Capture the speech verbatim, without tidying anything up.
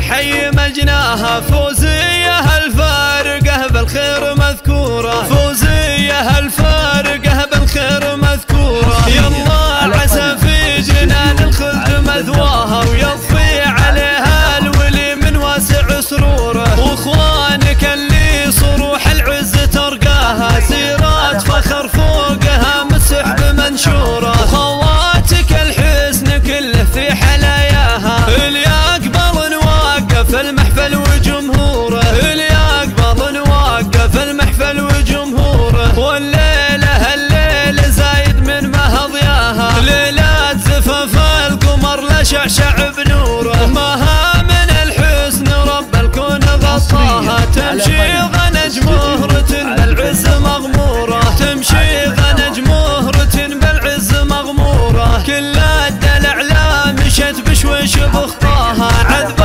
حي مجناها فوزية الفارقة بالخير مذكورة، فوزية الفارقة بالخير مذكورة. يالله العسى في جنان الخلد مثواها، ويطفي عليها الولي من واسع سروره. واخوانك اللي صروح العز ترقاها، سيرات فخر فوقها مسح بمنشوره. وخواتك الحزن كله في حلاياها، اللي اقبل نوقف المحفل وجمهوره، اللي اقبل نوقف المحفل وجمهوره. والليله هالليل زايد من ما هضياها، ليله زفاف القمر لا شعشع بنوره. مها من الحزن رب الكون غطاها، تمشي غنج مهرة بالعز مغموره، تمشي غنج مهرة بالعز مغموره. كل الدلع لا مشت بشويش بخطاها، عذب